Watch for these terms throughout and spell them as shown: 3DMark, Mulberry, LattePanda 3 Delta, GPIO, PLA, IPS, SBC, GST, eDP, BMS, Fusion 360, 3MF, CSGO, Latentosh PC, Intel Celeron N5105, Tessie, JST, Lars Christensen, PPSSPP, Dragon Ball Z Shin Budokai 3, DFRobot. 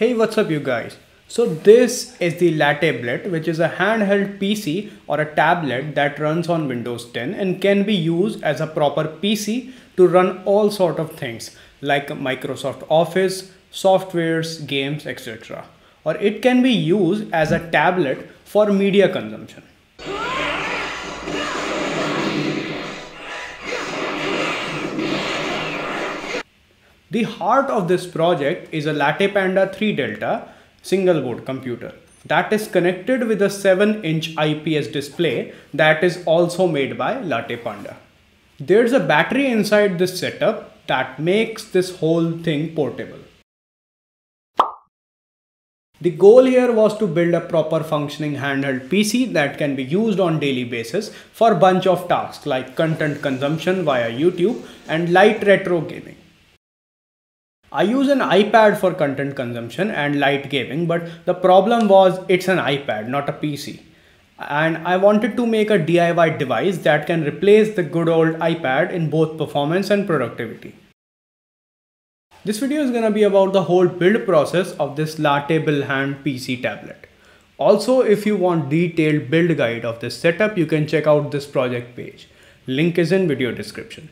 Hey, what's up you guys? So this is the LattePanda, which is a handheld PC or a tablet that runs on Windows 10 and can be used as a proper PC to run all sort of things like Microsoft Office, softwares, games, etc. Or it can be used as a tablet for media consumption. The heart of this project is a LattePanda 3 Delta single board computer that is connected with a 7-inch IPS display that is also made by LattePanda. There's a battery inside this setup that makes this whole thing portable. The goal here was to build a proper functioning handheld PC that can be used on daily basis for a bunch of tasks like content consumption via YouTube and light retro gaming. I use an iPad for content consumption and light gaming, but the problem was it's an iPad, not a PC. And I wanted to make a DIY device that can replace the good old iPad in both performance and productivity. This video is going to be about the whole build process of this LattePanda PC tablet. Also, if you want detailed build guide of this setup, you can check out this project page. Link is in video description.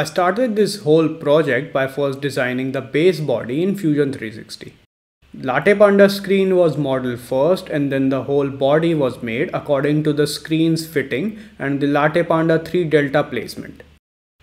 I started this whole project by first designing the base body in Fusion 360. LattePanda's screen was modeled first and then the whole body was made according to the screen's fitting and the LattePanda 3 Delta placement.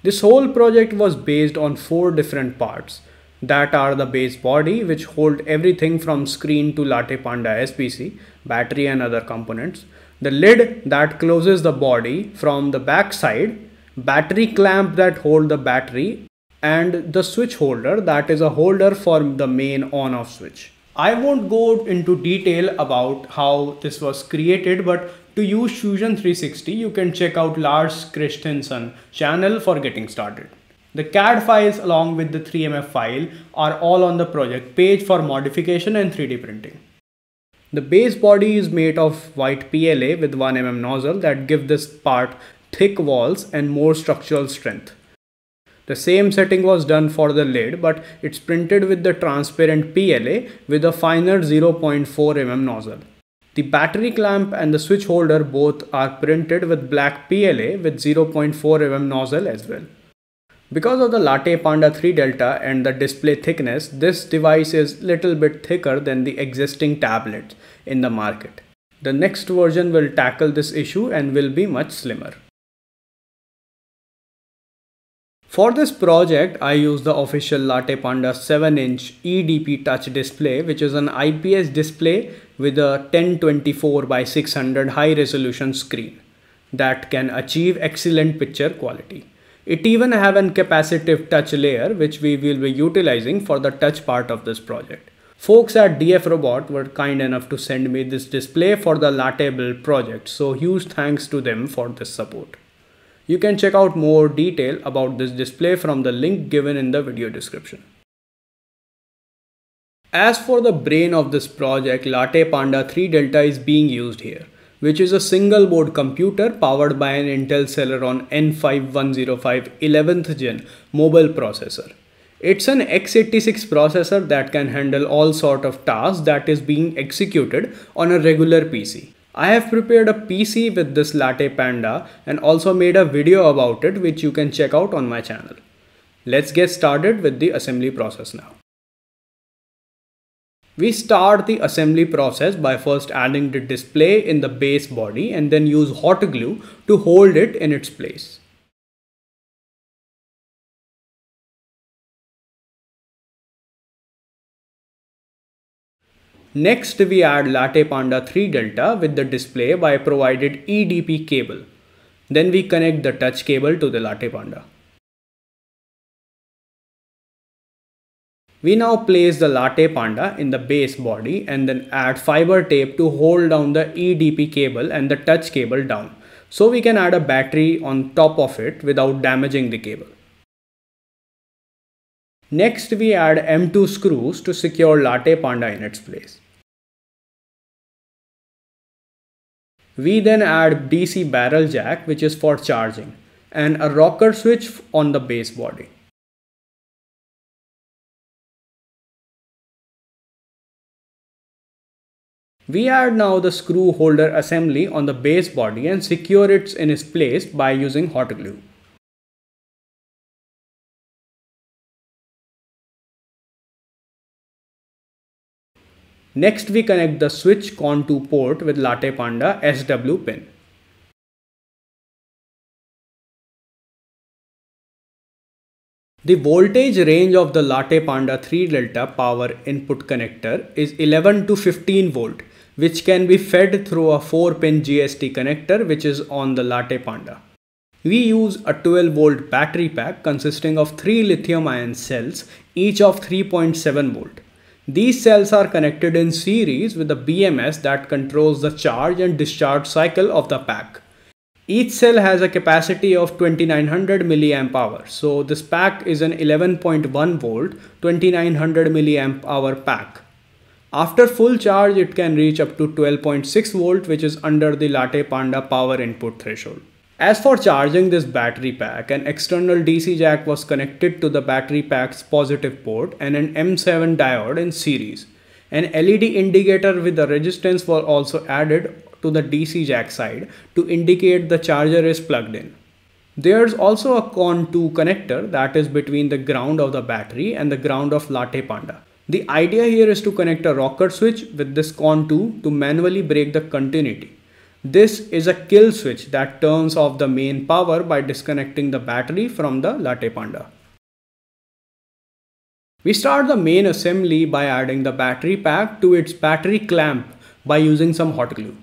This whole project was based on 4 different parts that are the base body, which hold everything from screen to LattePanda SPC, battery and other components, the lid that closes the body from the back side, battery clamp that hold the battery, and the switch holder, that is a holder for the main on-off switch. I won't go into detail about how this was created, but to use Fusion 360, you can check out Lars Christensen channel for getting started. The CAD files along with the 3MF file are all on the project page for modification and 3D printing. The base body is made of white PLA with 1mm nozzle that give this part thick walls and more structural strength. The same setting was done for the lid, but it's printed with the transparent PLA with a finer 0.4 mm nozzle. The battery clamp and the switch holder both are printed with black PLA with 0.4 mm nozzle as well. Because of the LattePanda 3 Delta and the display thickness, this device is little bit thicker than the existing tablets in the market. The next version will tackle this issue and will be much slimmer. For this project, I used the official LattePanda 7-inch eDP touch display, which is an IPS display with a 1024x600 high resolution screen that can achieve excellent picture quality. It even have an capacitive touch layer, which we will be utilizing for the touch part of this project. Folks at DFRobot were kind enough to send me this display for the LattePanda project, so huge thanks to them for this support. You can check out more detail about this display from the link given in the video description. As for the brain of this project, LattePanda 3 Delta is being used here, which is a single board computer powered by an Intel Celeron N5105 11th gen mobile processor. It's an x86 processor that can handle all sort of tasks that is being executed on a regular PC. I have prepared a PC with this LattePanda and also made a video about it, which you can check out on my channel. Let's get started with the assembly process now. We start the assembly process by first adding the display in the base body and then use hot glue to hold it in its place. Next, we add LattePanda 3 Delta with the display by provided eDP cable. Then we connect the touch cable to the LattePanda. We now place the LattePanda in the base body and then add fiber tape to hold down the eDP cable and the touch cable down, so we can add a battery on top of it without damaging the cable. Next, we add M2 screws to secure LattePanda in its place. We then add DC barrel jack, which is for charging, and a rocker switch on the base body. We add now the screw holder assembly on the base body and secure it in its place by using hot glue. Next, we connect the switch CON2 port with LattePanda SW pin. The voltage range of the LattePanda 3 Delta power input connector is 11 to 15 volt, which can be fed through a 4-pin GST connector which is on the LattePanda. We use a 12 volt battery pack consisting of 3 lithium ion cells, each of 3.7 volt. These cells are connected in series with a BMS that controls the charge and discharge cycle of the pack. Each cell has a capacity of 2900 mAh, so this pack is an 11.1 volt 2900 mAh pack. After full charge, it can reach up to 12.6 volt, which is under the LattePanda power input threshold. As for charging this battery pack, an external DC jack was connected to the battery pack's positive port and an M7 diode in series. An LED indicator with a resistance was also added to the DC jack side to indicate the charger is plugged in. There's also a CON2 connector that is between the ground of the battery and the ground of LattePanda. The idea here is to connect a rocker switch with this CON2 to manually break the continuity. This is a kill switch that turns off the main power by disconnecting the battery from the LattePanda. We start the main assembly by adding the battery pack to its battery clamp by using some hot glue.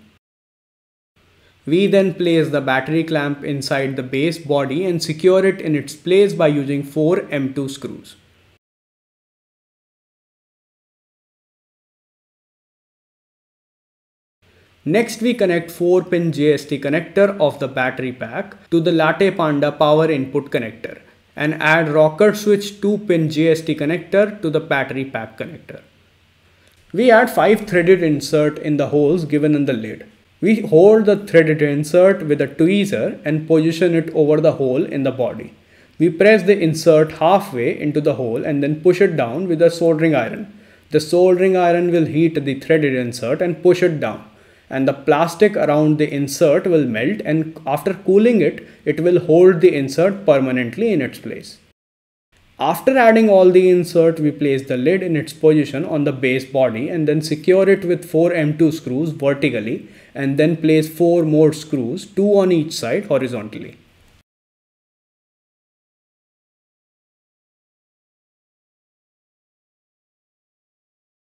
We then place the battery clamp inside the base body and secure it in its place by using 4 M2 screws. Next, we connect 4-pin JST connector of the battery pack to the LattePanda power input connector and add rocker switch 2-pin JST connector to the battery pack connector. We add 5 threaded insert in the holes given in the lid. We hold the threaded insert with a tweezer and position it over the hole in the body. We press the insert halfway into the hole and then push it down with a soldering iron. The soldering iron will heat the threaded insert and push it down, and the plastic around the insert will melt, and after cooling it, it will hold the insert permanently in its place. After adding all the insert, we place the lid in its position on the base body and then secure it with 4 M2 screws vertically and then place 4 more screws, 2 on each side horizontally.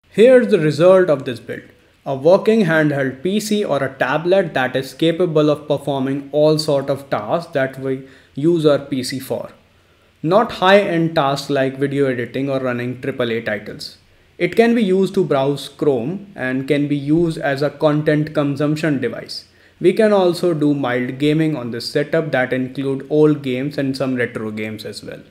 Here's the result of this build. A working handheld PC or a tablet that is capable of performing all sorts of tasks that we use our PC for. Not high-end tasks like video editing or running AAA titles. It can be used to browse Chrome and can be used as a content consumption device. We can also do mild gaming on this setup that include old games and some retro games as well.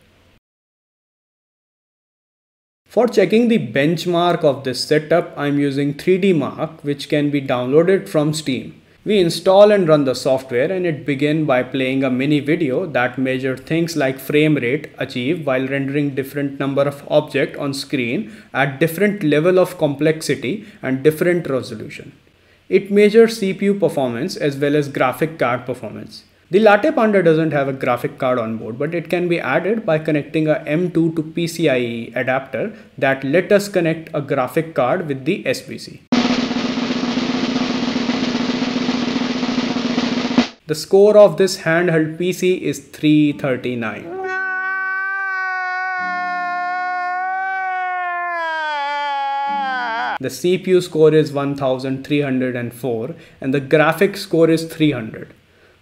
For checking the benchmark of this setup, I'm using 3DMark, which can be downloaded from Steam. We install and run the software, and it begins by playing a mini video that measures things like frame rate achieved while rendering different number of objects on screen at different level of complexity and different resolution. It measures CPU performance as well as graphic card performance. The LattePanda doesn't have a graphic card on board, but it can be added by connecting a M2 to PCIe adapter that let us connect a graphic card with the SBC. The score of this handheld PC is 339. The CPU score is 1304 and the graphics score is 300.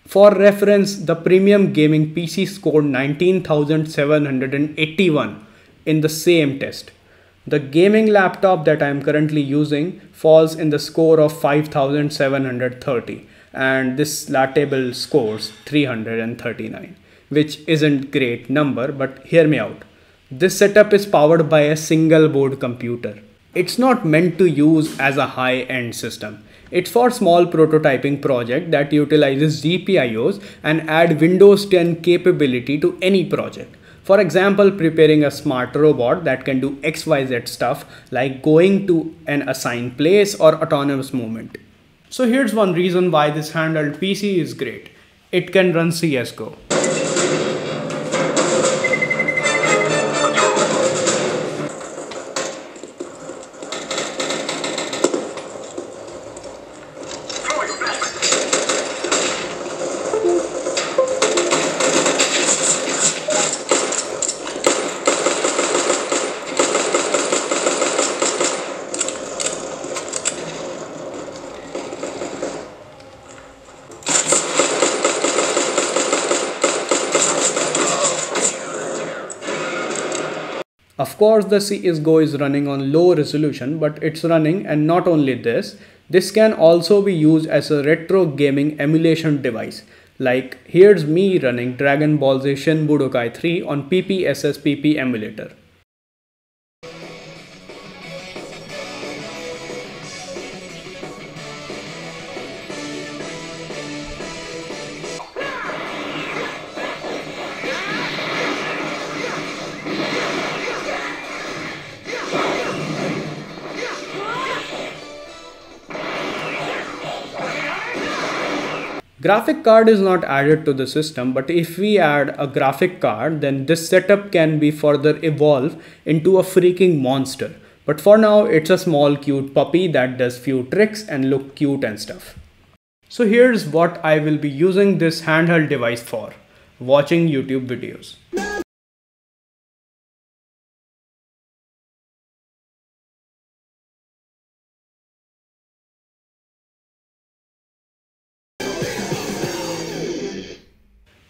For reference, the premium gaming PC scored 19,781 in the same test. The gaming laptop that I am currently using falls in the score of 5,730, and this LattePanda scores 339, which isn't great number, but hear me out. This setup is powered by a single board computer. It's not meant to use as a high-end system. It's for small prototyping project that utilizes GPIOs and add Windows 10 capability to any project. For example, preparing a smart robot that can do XYZ stuff like going to an assigned place or autonomous movement. So here's one reason why this handheld PC is great. It can run CSGO. Of course, the CSGO is running on low resolution, but it's running, and not only this can also be used as a retro gaming emulation device. Like, here's me running Dragon Ball Z Shin Budokai 3 on PPSSPP emulator. Graphic card is not added to the system, but if we add a graphic card, then this setup can be further evolved into a freaking monster. But for now, it's a small cute puppy that does few tricks and look cute and stuff. So here's what I will be using this handheld device for: watching YouTube videos.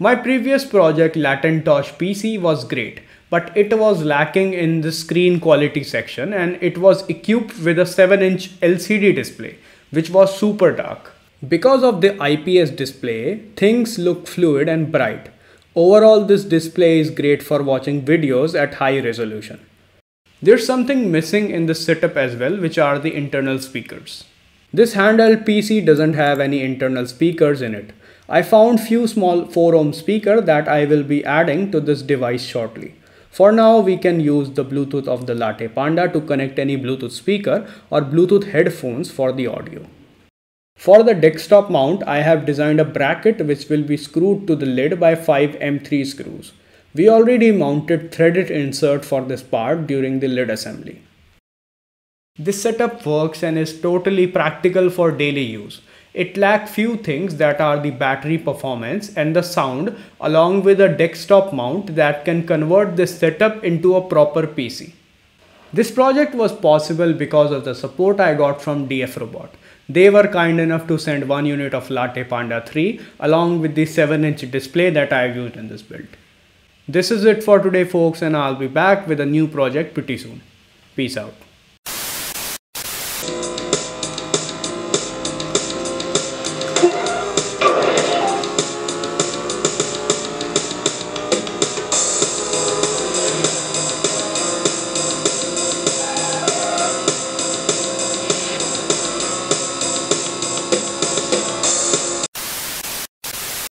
My previous project Latentosh PC was great, but it was lacking in the screen quality section, and it was equipped with a 7-inch LCD display, which was super dark. Because of the IPS display, things look fluid and bright. Overall, this display is great for watching videos at high resolution. There's something missing in the setup as well, which are the internal speakers. This handheld PC doesn't have any internal speakers in it. I found few small 4-ohm speakers that I will be adding to this device shortly. For now, we can use the Bluetooth of the LattePanda to connect any Bluetooth speaker or Bluetooth headphones for the audio. For the desktop mount, I have designed a bracket which will be screwed to the lid by 5 M3 screws. We already mounted threaded insert for this part during the lid assembly. This setup works and is totally practical for daily use. It lacks few things that are the battery performance and the sound, along with a desktop mount that can convert this setup into a proper PC. This project was possible because of the support I got from DFRobot. They were kind enough to send 1 unit of LattePanda 3 along with the 7-inch display that I've used in this build. This is it for today, folks, and I'll be back with a new project pretty soon. Peace out.